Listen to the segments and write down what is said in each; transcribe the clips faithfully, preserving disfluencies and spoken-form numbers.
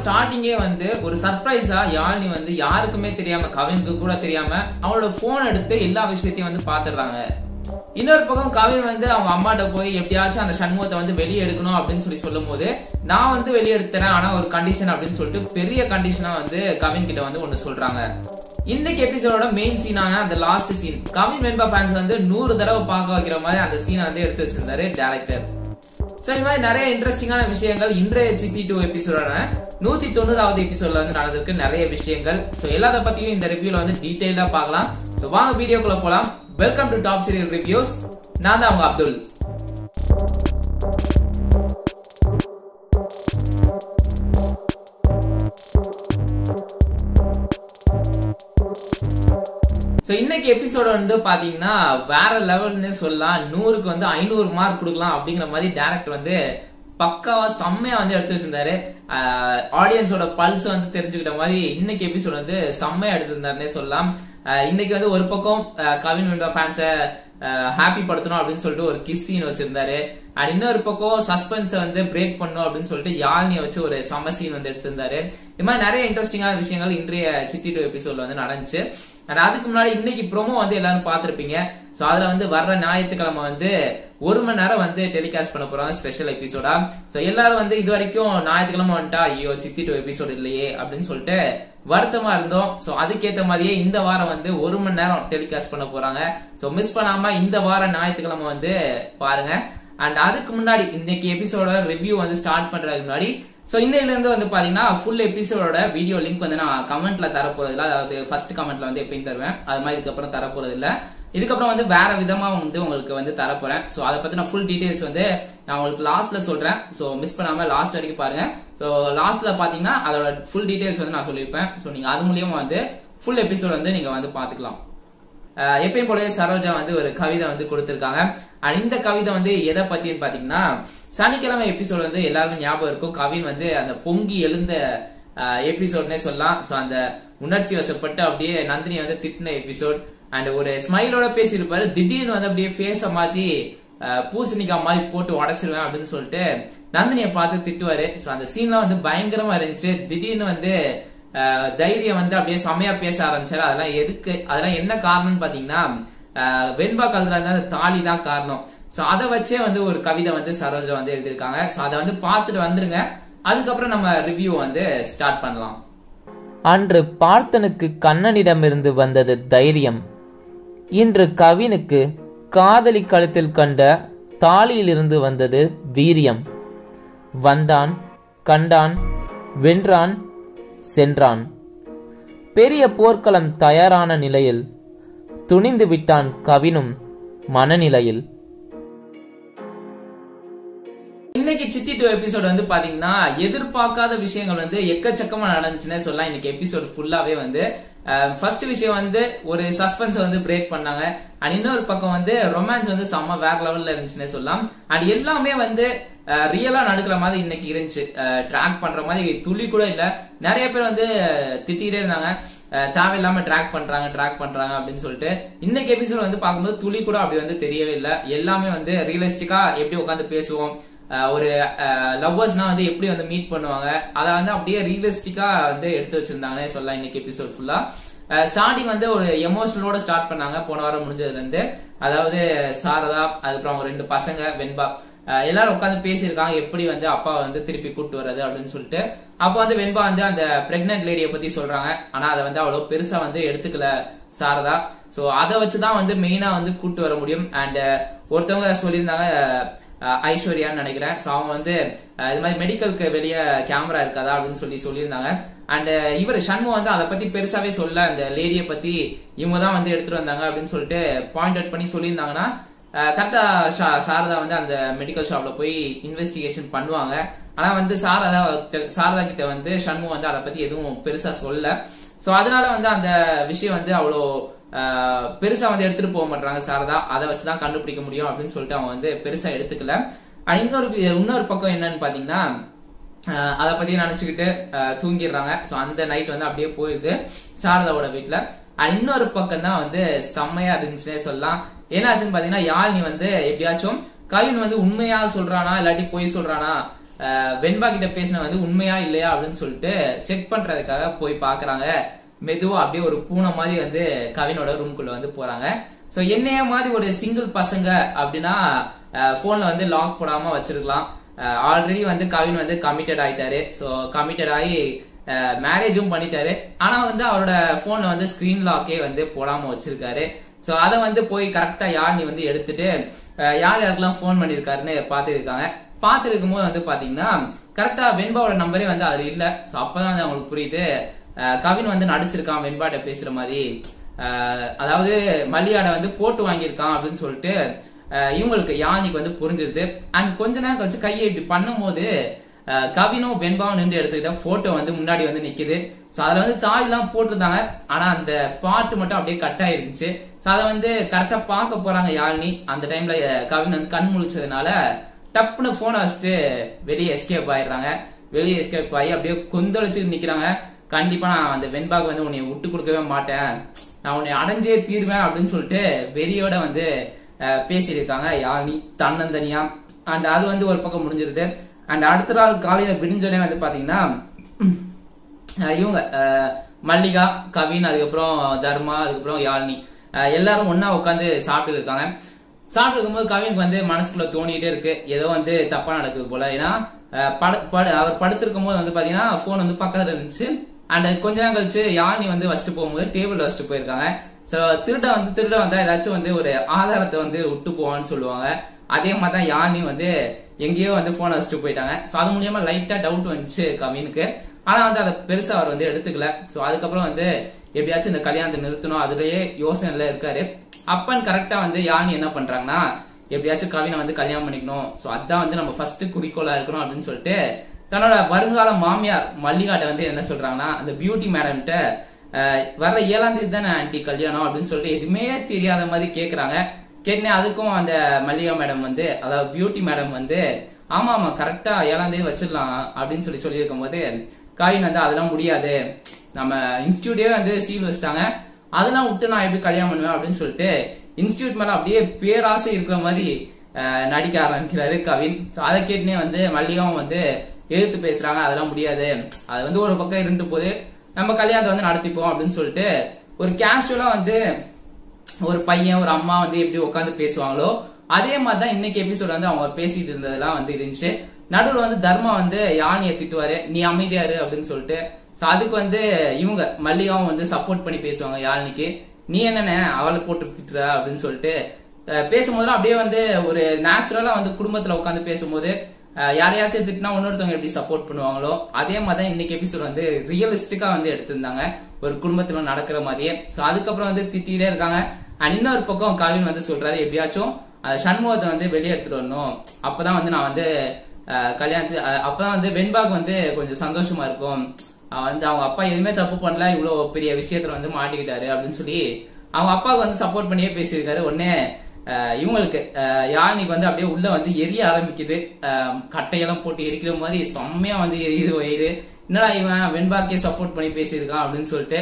Starting வந்து ஒரு சர்ப்ரைஸா யாழ்னி வந்து யாருக்குமே தெரியாம கவினுக்கு கூட தெரியாம அவளோட போன் எடுத்து எல்லா விஷயத்தையும் வந்து பாத்துறாங்க. இன்னொரு பக்கம் கவின் வந்து அவங்க அம்மாட்ட போய் எப்படியாச்சும் அந்த சண்முகத்தை வந்து வெளியே எடுக்கணும் அப்படின்னு சொல்லி சொல்லும்போது நான் வந்து வெளியே எடுத்துறேன் ஆனா ஒரு கண்டிஷன் அப்படின்னு சொல்லிட்டு பெரிய கண்டிஷனா வந்து கவின் கிட்ட வந்து ஒன்னு சொல்றாங்க. இந்த எபிசோடோட மெயின் சீனான அந்த last scene Kavin Venba fans வந்து நூறு தடவை பார்க்க வைக்கிற மாதிரி அந்த சீனை வந்து எடுத்து வச்சிருந்தாரு டைரக்டர். சோ இது மாதிரி நிறைய இன்ட்ரெஸ்டிங்கான விஷயங்கள் இன்றைய சித்தி டூ எபிசோடான நூத்தி தொண்ணூறாவது எபிசோட்ல வந்து நடந்திருக்கு நிறைய விஷயங்கள். சோ எல்லாத பத்தியும் இந்த ரிவ்யூல வந்து டீடைலா பார்க்கலாம். சோ வாங்க வீடியோக்குள்ள போலாம். Welcome to top serial reviews. நான் தான் உங்க அப்துல். சோ இன்னைக்கு எபிசோட வந்து பாத்தீங்கன்னா வேற லெவல்னு சொல்லலாம். நூறுக்கு வந்து ஐநூறு மார்க் கொடுக்கலாம் அப்படிங்கிற மாதிரி டைரக்டர் வந்து பக்காவா செம்மையா வந்து எடுத்து வச்சிருந்தாரு. ஆடியன்ஸோட பல்ஸ் வந்து தெரிஞ்சுக்கிட்ட மாதிரி இன்னைக்கு எபிசோட் வந்து செம்மையா எடுத்திருந்தாருன்னே சொல்லலாம். இன்னைக்கு வந்து ஒரு பக்கம் கவின் வெண்பா ஃபேன்ஸ ஹாப்பி படுத்தணும் அப்படின்னு சொல்லிட்டு ஒரு கிஸ் சீன் வச்சிருந்தாரு. அண்ட் இன்னொரு பக்கம் சஸ்பென்ஸை வந்து பிரேக் பண்ணும் அப்படின்னு சொல்லிட்டு யாழ்னியை வச்சு ஒரு சம சீன் வந்து எடுத்திருந்தாரு. இது மாதிரி நிறைய இன்ட்ரெஸ்டிங்கான விஷயங்கள் இன்றைய சித்தி டூ எபிசோட்ல வந்து நடந்துச்சு. அண்ட் அதுக்கு முன்னாடி இன்னைக்கு ப்ரோமோ வந்து எல்லாரும் பாத்திருப்பீங்க. சோ அதுல வந்து வர்ற ஞாயிற்றுக்கிழமை வந்து ஒரு மணி நேரம் வந்து டெலிகாஸ்ட் பண்ண போறாங்க ஸ்பெஷல் எபிசோடா. சோ எல்லாரும் வந்து இது வரைக்கும் ஞாயிற்றுக்கிழமை வந்துட்டா ஐயோ சித்தி டூ எபிசோடு இல்லையே அப்படின்னு சொல்லிட்டு வருத்தமா இருந்தோம். சோ அதுக்கேத்த மாதிரியே இந்த வாரம் வந்து ஒரு மணி நேரம் டெலிகாஸ்ட் பண்ண போறாங்க. சோ மிஸ் பண்ணாம இந்த வாரம் ஞாயிற்றுக்கிழமை வந்து பாருங்க. அண்ட் அதுக்கு முன்னாடி இன்னைக்கு எபிசோட ரிவ்யூ வந்து ஸ்டார்ட் பண்றதுக்கு முன்னாடி சோ இன்னையில இருந்து வந்து பாத்தீங்கன்னா ஃபுல் எபிசோடோட வீடியோ லிங்க் வந்து நான் கமெண்ட்ல தரப்போறது இல்ல. அதாவது ஃபர்ஸ்ட் கமெண்ட்ல வந்து எப்பயும் தருவேன், அது மாதிரி இதுக்கப்புறம் தரப்போறது இல்ல. இதுக்கப்புறம் வந்து வேற விதமா வந்து உங்களுக்கு வந்து தரப்போறேன். சோ அதை பத்தி நான் ஃபுல் டீடைல்ஸ் வந்து நான் உங்களுக்கு லாஸ்ட்ல சொல்றேன். சோ மிஸ் பண்ணாம லாஸ்ட் வரைக்கும் பாருங்க. சோ லாஸ்ட்ல பாத்தீங்கன்னா அதோட ஃபுல் டீடைல்ஸ் வந்து நான் சொல்லியிருப்பேன். சோ நீங்க அது மூலியமா வந்து ஃபுல் எபிசோட் வந்து நீங்க வந்து பாத்துக்கலாம். எப்பயும் போலவே சரோஜா வந்து ஒரு கவிதை வந்து கொடுத்திருக்காங்க. அண்ட் இந்த கவிதை வந்து எதை பத்தி பாத்தீங்கன்னா சனிக்கிழமை எபிசோட் வந்து எல்லாருக்கும் ஞாபகம் இருக்கும். கவின் வந்து அந்த பொங்கி எழுந்த எபிசோட்னே சொல்லலாம். சோ அந்த உணர்ச்சி வசப்பட்டு அப்படியே நந்தினி வந்து திட்டின எபிசோட். அண்ட் ஒரு ஸ்மைலோட பேசியிருப்பாரு, திடீர்னு வந்து அப்படியே ஃபேஸ மாத்தி பூசணிக்கா மாதிரி போட்டு உடைச்சிருவேன் அப்படின்னு சொல்லிட்டு நந்தினியை பார்த்து திட்டுவாரு. சோ அந்த சீன்லாம் வந்து பயங்கரமா இருந்துச்சு. திடீர்னு வந்து தைரியம் வந்து அப்படியே செமையா பேச ஆரம்பிச்சாரு. அதெல்லாம் எதுக்கு, அதெல்லாம் என்ன காரணம்னு பாத்தீங்கன்னா வெண்பா காலத்துல வந்து அந்த தாலி தான் காரணம். சோ அதை வச்சே வந்து ஒரு கவிதை வந்து சரோஜா வந்து எழுதியிருக்காங்க. சோ அதை வந்து பார்த்துட்டு வந்துருங்க, அதுக்கப்புறம் நம்ம ரிவ்யூ வந்து ஸ்டார்ட் பண்ணலாம். அன்று பார்த்தனுக்கு கண்ணனிடமிருந்து வந்தது தைரியம், இன்று கவினுக்கு காதலி கழுத்தில் கண்ட தாலியிலிருந்து வந்தது வீரியம். வந்தான், கண்டான், வென்றான், சென்றான். பெரிய போர்க்களம் தயாரான நிலையில் துணிந்து விட்டான் கவினும் மனநிலையில். இன்னைக்கு சித்தி டூ எபிசோட் வந்து பாத்தீங்கன்னா எதிர்பார்க்காத விஷயங்கள் வந்து எக்கச்சக்கமா நடந்துச்சுன்னே சொல்லலாம். இன்னைக்கு எபிசோட் ஃபுல்லாவே வந்து ஃபர்ஸ்ட் விஷயம் வந்து ஒரு சஸ்பென்ஸ் வந்து பிரேக் பண்ணாங்க. அண்ட் இன்னொரு பக்கம் வந்து ரொமான்ஸ் வந்து செம்ம வேற லெவல்ல இருந்துச்சுன்னே சொல்லலாம். அண்ட் எல்லாமே வந்து ரியலா நடக்கிற மாதிரி இன்னைக்கு இருந்துச்சு. ட்ராக் பண்ற மாதிரி துளி கூட இல்ல. நிறைய பேர் வந்து திட்டிகிட்டே இருந்தாங்க தேவையில்லாம ட்ராக் பண்றாங்க ட்ராக் பண்றாங்க அப்படின்னு சொல்லிட்டு. இன்னைக்கு எபிசோட் வந்து பார்க்கும்போது துளி கூட அப்படி வந்து தெரியவே இல்லை. எல்லாமே வந்து ரியலிஸ்டிக்கா எப்படி உட்காந்து பேசுவோம், ஒரு லவ்வர்ஸ்னா வந்து எப்படி வந்து மீட் பண்ணுவாங்க, அதை வந்து அப்படியே ரியலிஸ்டிக்கா வந்து எடுத்து வச்சிருந்தாங்கன்னே சொல்லலாம். இன்னைக்கு எபிசோட் ஃபுல்லா ஸ்டார்டிங் வந்து ஒரு எமோஷனலோட ஸ்டார்ட் பண்ணாங்க. போன வாரம் முடிஞ்சதுல இருந்து அதாவது சாரதா அதுக்கப்புறம் அவங்க ரெண்டு பசங்க வெண்பா எல்லாரும் உட்காந்து பேசியிருக்காங்க எப்படி வந்து அப்பா வந்து திருப்பி கூப்பிட்டு வர்றது அப்படின்னு சொல்லிட்டு. அப்போ வந்து வெண்பா வந்து அந்த பிரெக்னன்ட் லேடியை பத்தி சொல்றாங்க. ஆனா அதை வந்து அவ்வளவு பெருசா வந்து எடுத்துக்கல சாரதா. சோ அதை வச்சுதான் வந்து மெயினா வந்து கூப்பிட்டு வர முடியும். அண்ட் ஒருத்தவங்க சொல்லியிருந்தாங்க ஐஸ்வர்யான்னு நினைக்கிறேன். சோ அவங்க வந்து இது மாதிரி மெடிக்கலுக்கு வெளியே கேமரா இருக்காதா அப்படின்னு சொல்லி சொல்லியிருந்தாங்க. அண்ட் இவர் சண்முகம் வந்து அதை பத்தி பெருசாவே சொல்ல அந்த லேடியை பத்தி இவங்க தான் வந்து எடுத்துட்டு வந்தாங்க அப்படின்னு சொல்லிட்டு பாயிண்ட் அவுட் பண்ணி சொல்லியிருந்தாங்கன்னா கரெக்டா சாரதா வந்து அந்த மெடிக்கல் ஷாப்ல போய் இன்வெஸ்டிகேஷன் பண்ணுவாங்க. ஆனா வந்து சாரதா சாரதா கிட்ட வந்து சண்முகம் வந்து அதை பத்தி எதுவும் பெருசா சொல்லல. சோ அதனால வந்து அந்த விஷயம் வந்து அவ்வளோ பெருசா வந்து எடுத்துட்டு போக மாட்டாங்க சாரதா. அதை வச்சுதான் கண்டுபிடிக்க முடியும் அப்படின்னு சொல்லிட்டு அவங்க வந்து பெருசா எடுத்துக்கல. அண்ட் இன்னொரு இன்னொரு பக்கம் என்னன்னு பாத்தீங்கன்னா அதை பத்தி நினைச்சுக்கிட்டு தூங்கிடுறாங்க. சோ அந்த நைட் வந்து அப்படியே போயிடுது சாரதாவோட வீட்டுல. அண்ட் இன்னொரு பக்கம் தான் வந்து செம்மையா இருந்துச்சுன்னே சொல்லலாம். ஏன்னாச்சுன்னு பாத்தீங்கன்னா யாழ்னி வந்து எப்படியாச்சும் கவின் வந்து உண்மையா சொல்றானா இல்லாட்டி போய் சொல்றானா வெண்பா கிட்ட பேசின வந்து உண்மையா இல்லையா அப்படினு சொல்லிட்டு செக் பண்றதுக்காக போய் பார்க்கறாங்க. மெதுவா அப்படியே ஒரு பூனை மாதிரி வந்து கவினோட ரூம்க்குள்ள வந்து போறாங்க. சோ என்னைய மாதிரி ஒரு சிங்கிள் பசங்க அப்படினா போன்ல வந்து லாக் போடாம வச்சிருக்கலாம். ஆல்ரெடி வந்து கவின் வந்து கமிட்டட் ஆயிட்டாரு. சோ கமிட்டட் ஆகி மேரேஜும் பண்ணிட்டாரு. ஆனா வந்து அவரோட போன்ல வந்து ஸ்கிரீன் லாக்கே வந்து போடாம வச்சிருக்காரு. சோ அதை வந்து போய் கரெக்டா யார் நீ வந்து எடுத்துட்டு யார் யாருக்கெல்லாம் போன் பண்ணிருக்காருன்னு பாத்துருக்காங்க. பாத்துருக்கும் போது வந்து பாத்தீங்கன்னா கரெக்டா வெண்பாவோட நம்பரே வந்து அது இல்ல. சோ அப்பதான் வந்து அவங்களுக்கு புரியுது கவின் வந்து நடிச்சிருக்கான் வெண்பாட்ட பேசுற மாதிரி, அதாவது மல்லியாட வந்து போட்டு வாங்கியிருக்கான் அப்படின்னு சொல்லிட்டு இவங்களுக்கு யானிக்கு வந்து புரிஞ்சிருது. அண்ட் கொஞ்ச நேரம் கழிச்சு கையை இப்படி பண்ணும் போது கவினும் வெண்பாவும் நின்று எடுத்துக்கிட்ட போட்டோ வந்து முன்னாடி வந்து நிக்குது. சோ அதுல வந்து தாய் எல்லாம் போட்டிருந்தாங்க, ஆனா அந்த பாட்டு மட்டும் அப்படியே கட் ஆயிருந்துச்சு. சோ அதை வந்து கரெக்டா பாக்க போறாங்க யாழினி. அந்த டைம்ல கவின் வந்து கண் முழிச்சதுனால டப்புன்னு போனை வச்சுட்டு வெளியே எஸ்கேப் ஆயிடுறாங்க. வெளியே எஸ்கேப் ஆகி அப்படியே கொந்தளிச்சு நிக்கிறாங்க. கண்டிப்பா நான் அந்த வெண்பாக்கு வந்து உன்னை விட்டு கொடுக்கவே மாட்டேன், நான் உன்னை அடைஞ்சே தீர்வேன் அப்படின்னு சொல்லிட்டு வெறியோட வந்து பேசியிருக்காங்க யாழினி தன்னந்தனியா. அண்ட் அது வந்து ஒரு பக்கம் முடிஞ்சிருது. அண்ட் அடுத்த நாள் காலையில விடிஞ்சோடனே வந்து பாத்தீங்கன்னா இவங்க மல்லிகா, கவின், அதுக்கப்புறம் தர்மா, அதுக்கப்புறம் யாழினி எல்லாரும் ஒன்னா உட்காந்து சாப்பிட்டு இருக்காங்க. சாப்பிட்டு இருக்கும்போது கவினுக்கு வந்து மனசுக்குள்ள தோணிட்டே இருக்கு ஏதோ வந்து தப்பா நடக்குது போல. ஏன்னா அவர் படுத்திருக்கும் போது வந்து பாத்தீங்கன்னா போன் வந்து பக்கத்துல இருந்துச்சு. அண்ட் கொஞ்ச நேரம் கழிச்சு யாழினி வந்து வச்சுட்டு போகும்போது டேபிள் வச்சுட்டு போயிருக்காங்க. சோ திருட வந்து திருட வந்தா ஏதாச்சும் வந்து ஒரு ஆதாரத்தை வந்து விட்டு போவான்னு சொல்லுவாங்க. அதே மாதிரி தான் யாழினி வந்து எங்கேயோ வந்து போனை வச்சுட்டு போயிட்டாங்க. சோ அது மூலியமா லைட்டா டவுட் வந்துச்சு கவினுக்கு, ஆனா வந்து அதை பெருசா அவர் வந்து எடுத்துக்கல. சோ அதுக்கப்புறம் வந்து எப்படியாச்சும் இந்த கல்யாணத்தை நிறுத்தணும் அதுலயே யோசனைல இருக்காரு. அப்பன் கரெக்டா வந்து யாழினி என்ன பண்றாங்கன்னா எப்படியாச்சும் கவினை வந்து கல்யாணம் பண்ணிக்கணும், சோ அதான் வந்து நம்ம ஃபர்ஸ்ட் குறிக்கோளா இருக்கணும் அப்படின்னு சொல்லிட்டு தன்னோட வருங்கால மாமியார் மல்லிகாட்ட வந்து என்ன சொல்றாங்கன்னா அந்த பியூட்டி மேடம்கிட்ட வர்ற ஏழாம் தேதி தானே ஆன்டி கல்யாணம் அப்படின்னு சொல்லிட்டு எதுவுமே தெரியாத மாதிரி கேக்குறாங்க. கேட்டனே அதுக்கும் அந்த மல்லிகா மேடம் வந்து அதாவது பியூட்டி மேடம் வந்து ஆமா ஆமா கரெக்டா ஏழாம் தேதி வச்சிடலாம் அப்படின்னு சொல்லி சொல்லியிருக்கும் போது காயின் வந்து அதெல்லாம் முடியாது, நம்ம இன்ஸ்டியூட்டே வந்து சீல் வச்சிட்டாங்க, அதெல்லாம் விட்டு நான் எப்படி கல்யாணம் பண்ணுவேன் அப்படின்னு சொல்லிட்டு இன்ஸ்டியூட் மேல அப்படியே பேராசை இருக்கிற மாதிரி நடிக்க ஆரம்பிக்கிறாரு கவின். சோ அதை கேட்டுனே வந்து மல்லிகாவும் வந்து எதிர்த்து பேசுறாங்க, அதெல்லாம் முடியாது, அது வந்து ஒரு பக்கம் இருந்துட்டு போது நம்ம கல்யாணத்தை வந்து நடத்திப்போம் அப்படின்னு சொல்லிட்டு ஒரு கேஷுவலா வந்து ஒரு பையன் ஒரு அம்மா வந்து எப்படி உட்காந்து பேசுவாங்களோ அதே மாதிரிதான் இன்னைக்கு எபிசோட் வந்து அவங்க பேசிட்டு இருந்ததெல்லாம் வந்து இருந்துச்சு. நடுவில் வந்து தர்மா வந்து யாழினியை திட்டுவாரு, நீ அமைதியாரு அப்படின்னு சொல்லிட்டு. சோ அதுக்கு வந்து இவங்க மல்லிகாவும் வந்து சப்போர்ட் பண்ணி பேசுவாங்க யாழினிக்கு, நீ என்னென்ன அவளை போட்டு திட்டுற அப்படின்னு சொல்லிட்டு பேசும்போதுலாம் அப்படியே வந்து ஒரு நேச்சுரலா வந்து குடும்பத்துல உட்காந்து பேசும்போது யாரையாச்சும் திட்டினா இன்னொருத்தவங்க எப்படி சப்போர்ட் பண்ணுவாங்களோ அதே மாதிரி இன்னைக்கு எபிசோட் வந்து ரியலிஸ்டிக்கா வந்து எடுத்திருந்தாங்க ஒரு குடும்பத்துல நடக்கிற மாதிரியே. சோ அதுக்கப்புறம் வந்து திட்டிகிட்டே இருக்காங்க. அண்ட் இன்னொரு பக்கம் கவின் வந்து சொல்றாரு எப்படியாச்சும் சண்முகத்தை வந்து வெளியே எடுத்துட்டு வரணும், அப்பதான் வந்து நான் வந்து கல்யாணத்து அப்பதான் வந்து வெண்பாக்கு வந்து கொஞ்சம் சந்தோஷமா இருக்கும், வந்து அவங்க அப்பா எதுவுமே தப்பு பண்ணல, இவ்வளவு பெரிய விஷயத்துல வந்து மாட்டிக்கிட்டாரு அப்படின்னு சொல்லி அவங்க அப்பாவுக்கு வந்து சப்போர்ட் பண்ணியே பேசியிருக்காரு. உடனே இவங்களுக்கு யாழினிக்கு வந்து அப்படியே உள்ள வந்து எரிய ஆரம்பிக்குது, கட்டையெல்லாம் போட்டு எரிக்கிற மாதிரி செம்மையா வந்து எரியுது வயிறு. என்னடா இவன் வெண்பாக்கே சப்போர்ட் பண்ணி பேசியிருக்கான் அப்படின்னு சொல்லிட்டு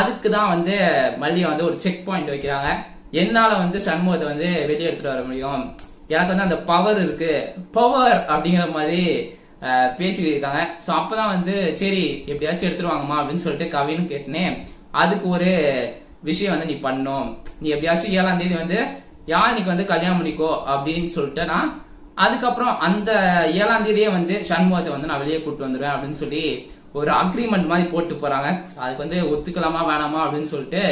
அதுக்குதான் வந்து மல்லிகா வந்து ஒரு செக் பாயிண்ட் வைக்கிறாங்க. என்னால வந்து சண்முகத்தை வந்து வெளியே எடுத்துட்டு வர முடியும், எனக்கு வந்து அந்த பவர் இருக்கு, பவர் அப்படிங்கிற மாதிரி பேசியிருக்காங்க. சோ அப்பதான் வந்து சரி எப்படியாச்சும் எடுத்துட்டு வாங்கம்மா அப்படின்னு சொல்லிட்டு கவின்னு கேட்டனே அதுக்கு ஒரு விஷயம் வந்து நீ பண்ணும், நீ எப்படியாச்சும் ஏழாம் தேதி வந்து யாழினிக்கு வந்து கல்யாணம் பண்ணிக்கோ அப்படின்னு சொல்லிட்டு நான் அதுக்கப்புறம் அந்த ஏழாம் தேதியே வந்து சண்முகத்தை வந்து நான் வெளியே கூப்பிட்டு வந்துடுவேன் அப்படின்னு சொல்லி ஒரு அக்ரிமெண்ட் மாதிரி போட்டு போறாங்க. அதுக்கு வந்து ஒத்துக்கலாமா வேணாமா அப்படின்னு சொல்லிட்டு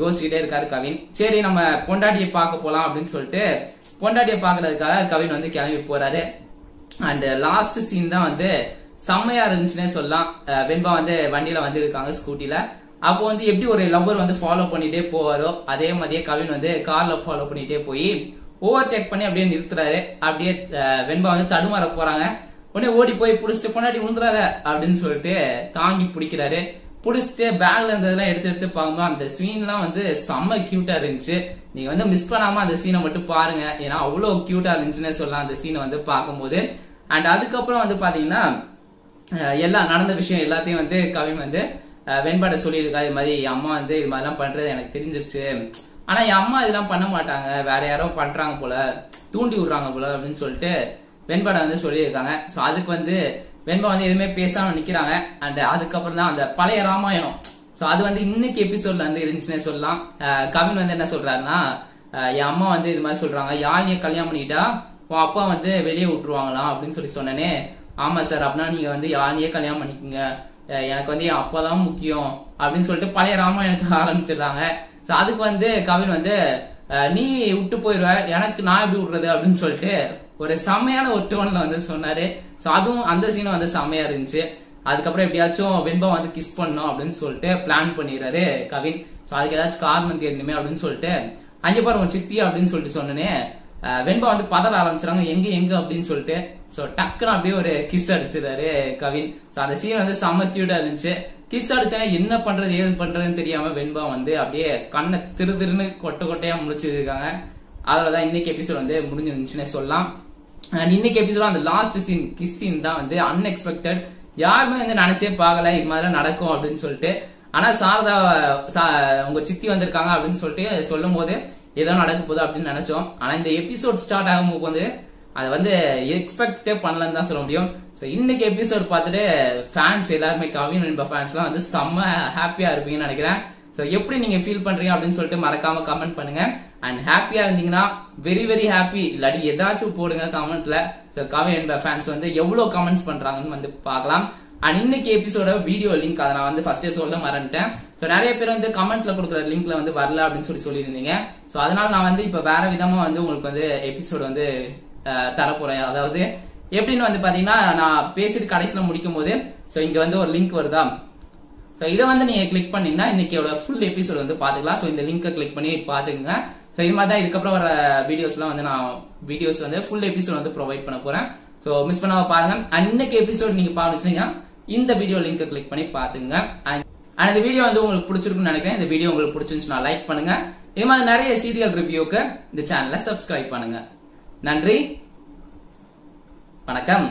யோசிச்சுக்கிட்டே இருக்காரு கவின். சரி நம்ம பொண்டாட்டியை பார்க்க போலாம் அப்படின்னு சொல்லிட்டு பொண்டாட்டியை பாக்குறதுக்காக கவின் வந்து கிளம்பி போறாரு. அண்ட் லாஸ்ட் சீன் தான் வந்து செம்மையா இருந்துச்சுன்னே சொல்லலாம். வெண்பா வந்து வண்டியில வந்து இருக்காங்க ஸ்கூட்டில. அப்போ வந்து எப்படி ஒரு லவ்வர் வந்து ஃபாலோ பண்ணிட்டே போவாரோ அதே மாதிரியே கவின் வந்து கார்ல ஃபாலோ பண்ணிட்டே போய் ஓவர்டேக் பண்ணி அப்படியே நிறுத்துறாரு. அப்படியே வெண்பா வந்து தடுமாற போறாங்க. உடனே ஓடி போய் புடிச்சிட்டு பொண்டாட்டி விழுந்துறாரு அப்படின்னு சொல்லிட்டு தாங்கி பிடிக்கிறாரு. புடிச்சிட்டு பேக்ல இருந்ததெல்லாம் எடுத்து எடுத்து பார்க்கும்போது அந்த சீன் எல்லாம் வந்து செம்ம கியூட்டா இருந்துச்சு. நீங்க வந்து மிஸ் பண்ணாம அந்த சீனை மட்டும் பாருங்க, ஏன்னா அவ்வளவு கியூட்டா இருந்துச்சுன்னு சொல்லலாம் அந்த சீனை வந்து பார்க்கும்போது. அண்ட் அதுக்கப்புறம் வந்து பாத்தீங்கன்னா எல்லா நடந்த விஷயம் எல்லாத்தையும் வந்து கவின் வந்து வெண்பாட்ட சொல்லியிருக்கா, இது மாதிரி என் அம்மா வந்து இது மாதிரிலாம் பண்றது எனக்கு தெரிஞ்சிருச்சு, ஆனா என் அம்மா இதெல்லாம் பண்ண மாட்டாங்க, வேற யாரோ பண்றாங்க போல, தூண்டி விடுறாங்க போல அப்படின்னு சொல்லிட்டு வெண்பட வந்து சொல்லியிருக்காங்க. சோ அதுக்கு வந்து வெண்பா வந்து எதுவுமே பேசாம நிக்கிறாங்க. அண்ட் அதுக்கப்புறம் தான் அந்த பழைய ராமாயணம், சோ அது வந்து இன்னைக்கு எபிசோட்ல வந்து இருந்துச்சுன்னே சொல்லலாம். கவின் வந்து என்ன சொல்றாருன்னா, என் அம்மா வந்து இது மாதிரி சொல்றாங்க, யாழினியை கல்யாணம் பண்ணிக்கிட்டா உன் அப்பா வந்து வெளியே விட்டுருவாங்களாம் அப்படின்னு சொல்லி சொன்னனே. ஆமா சார், அப்படின்னா நீங்க வந்து யாழினியே கல்யாணம் பண்ணிக்கோங்க, எனக்கு வந்து என் அப்பா தான் முக்கியம் அப்படின்னு சொல்லிட்டு பழைய ராமாயணத்தை ஆரம்பிச்சிடுறாங்க. சோ அதுக்கு வந்து கவின் வந்து நீ விட்டு போயிடுவ, எனக்கு நான் எப்படி விடுறது அப்படின்னு சொல்லிட்டு ஒரு செம்மையான ஒரு டோன்ல வந்து சொன்னாரு. சோ அதுவும் அந்த சீனும் வந்து செம்மையா இருந்துச்சு. அதுக்கப்புறம் எப்படியாச்சும் வெண்பா வந்து கிஸ் பண்ணும் அப்படின்னு சொல்லிட்டு பிளான் பண்ணிடுறாரு கவின். சோ அதுக்கு ஏதாச்சும் காரணம் தெரியணுமே அப்படின்னு சொல்லிட்டு அஞ்சு பாரு உன் சித்தி அப்படின்னு சொல்லிட்டு சொன்னனே, வெண்பா வந்து பதற ஆரம்பிச்சாங்க எங்க எங்க அப்படின்னு சொல்லிட்டு. சோ டக்குன்னு அப்படியே ஒரு கிஸ் அடிச்சிருந்தாரு கவின். சோ அந்த சீன் வந்து செம கியூட்டா இருந்துச்சு. கிஸ் அடிச்சாங்க, என்ன பண்றது ஏது பண்றதுன்னு தெரியாம வெண்பா வந்து அப்படியே கண்ணை திரு திருன்னு கொட்டை கொட்டையா முடிச்சிருக்காங்க. அதனாலதான் இன்னைக்கு எபிசோட் வந்து முடிஞ்சிருந்துச்சுன்னு சொல்லலாம். இன்னைக்கு எபிசோட் அந்த லாஸ்ட் சீன், கிஸ் சீன் தான் வந்து அன்எக்ஸ்பெக்டட். யாருமே வந்து நினைச்சே பாக்கல இது மாதிரி நடக்கும் அப்படின்னு சொல்லிட்டு. ஆனா சாரதா உங்க சித்தி வந்திருக்காங்க அப்படின்னு சொல்லிட்டு சொல்லும் போது ஏதோ நடக்க போகுது அப்படின்னு நினைச்சோம். ஆனா இந்த எபிசோட் ஸ்டார்ட் ஆகும்போது வந்து அதை வந்து எக்ஸ்பெக்டே பண்ணலன்னு தான் சொல்ல முடியும். ஸோ இன்னைக்கு எபிசோட் பார்த்துட்டு ஃபேன்ஸ் எல்லாருமே, கவின் வெண்பா ஃபேன்ஸ்லாம் வந்து செம்ம ஹாப்பியா இருப்பீங்கன்னு நினைக்கிறேன். ஸோ எப்படி நீங்க ஃபீல் பண்றீங்க அப்படின்னு சொல்லிட்டு மறக்காம கமெண்ட் பண்ணுங்க. அண்ட் ஹாப்பியா இருந்தீங்கன்னா வெரி வெரி ஹாப்பி, இல்லாட்டி ஏதாச்சும் போடுங்க கமெண்ட்ல. ஸோ கவின் வெண்பா ஃபேன்ஸ் வந்து எவ்வளவு கமெண்ட்ஸ் பண்றாங்கன்னு வந்து பார்க்கலாம். அண்ட் இன்னைக்கு எபிசோட வீடியோ லிங்க் அதை நான் வந்து ஃபர்ஸ்டே சொல்ல மறந்துட்டேன். ஸோ நிறைய பேர் வந்து கமெண்ட்ல கொடுக்குற லிங்க்ல வந்து வரல அப்படின்னு சொல்லி சொல்லியிருந்தீங்க. ஸோ அதனால நான் வந்து இப்போ வேற விதமா வந்து உங்களுக்கு வந்து எபிசோட் வந்து தரப்போறேன். அதாவது எப்படின்னு வந்து பாத்தீங்கன்னா, நான் பேசிட்டு கடைசியில முடிக்கும் போது ஸோ இங்க வந்து ஒரு லிங்க் வருதா, ஸோ இதை வந்து நீங்க கிளிக் பண்ணீங்கன்னா இன்னைக்கோட ஃபுல் எபிசோட் வந்து பாத்துக்கலாம். ஸோ இந்த லிங்கை கிளிக் பண்ணி பாத்துக்கங்க. ஸோ இது மாதிரி தான் இதுக்கப்புறம் வர வீடியோஸ்லாம் வந்து நான் வீடியோஸ் வந்து ஃபுல் எபிசோட் வந்து ப்ரொவைட் பண்ண போறேன். ஸோ மிஸ் பண்ணாம பாருங்க. அண்ட் இன்னைக்கு எபிசோட் நீங்க பாருச்சுன்னா இந்த வீடியோ லிங்கை கிளிக் பண்ணி பாத்துங்க. அண்ட் இந்த வீடியோ வந்து உங்களுக்கு பிடிச்சிருக்குன்னு நினைக்கிறேன். இந்த வீடியோ உங்களுக்கு பிடிச்சிருந்துச்சுன்னா லைக் பண்ணுங்க. இது மாதிரி நிறைய சீரியல் ரிவ்யூக்கு இந்த சேனலை சப்ஸ்கிரைப் பண்ணுங்க. நன்றி, வணக்கம்.